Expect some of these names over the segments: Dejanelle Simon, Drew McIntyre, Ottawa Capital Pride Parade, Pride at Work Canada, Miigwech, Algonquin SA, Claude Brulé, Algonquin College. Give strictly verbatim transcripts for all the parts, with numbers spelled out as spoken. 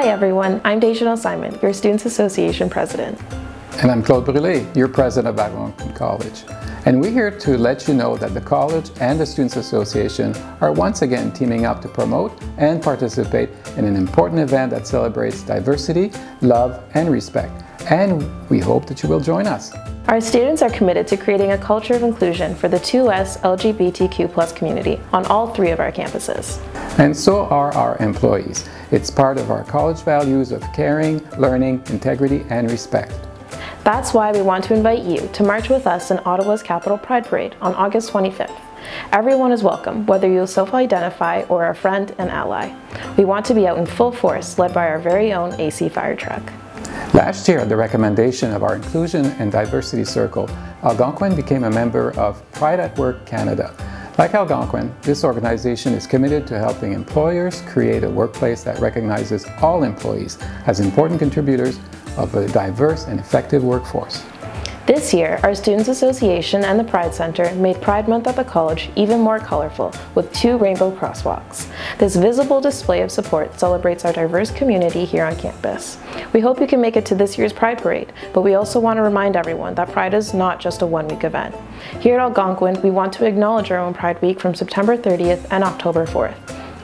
Hi everyone, I'm Dejanelle Simon, your Students Association President. And I'm Claude Brulé, your President of Algonquin College. And we're here to let you know that the College and the Students Association are once again teaming up to promote and participate in an important event that celebrates diversity, love, and respect. And we hope that you will join us. Our students are committed to creating a culture of inclusion for the two S L G B T Q plus community on all three of our campuses. And so are our employees. It's part of our college values of caring, learning, integrity, and respect. That's why we want to invite you to march with us in Ottawa's Capital Pride Parade on August twenty-fifth. Everyone is welcome, whether you self-identify or are a friend and ally. We want to be out in full force, led by our very own A C fire truck. Last year, at the recommendation of our Inclusion and Diversity Circle, Algonquin became a member of Pride at Work Canada. Like Algonquin, this organization is committed to helping employers create a workplace that recognizes all employees as important contributors of a diverse and effective workforce. This year, our Students Association and the Pride Centre made Pride Month at the college even more colourful with two rainbow crosswalks. This visible display of support celebrates our diverse community here on campus. We hope you can make it to this year's Pride Parade, but we also want to remind everyone that Pride is not just a one-week event. Here at Algonquin, we want to acknowledge our own Pride Week from September thirtieth and October fourth.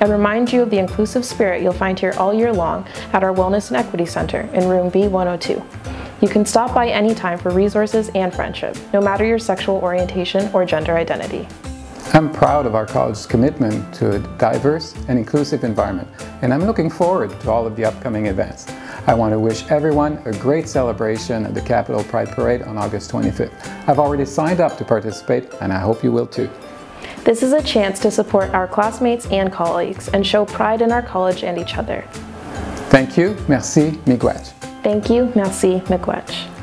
And remind you of the inclusive spirit you'll find here all year long at our Wellness and Equity Centre in room B one oh two. You can stop by any time for resources and friendship, no matter your sexual orientation or gender identity. I'm proud of our college's commitment to a diverse and inclusive environment, and I'm looking forward to all of the upcoming events. I want to wish everyone a great celebration at the Capital Pride Parade on August twenty-fifth. I've already signed up to participate, and I hope you will too. This is a chance to support our classmates and colleagues and show pride in our college and each other. Thank you. Merci. Miigwech. Thank you, merci, miigwech.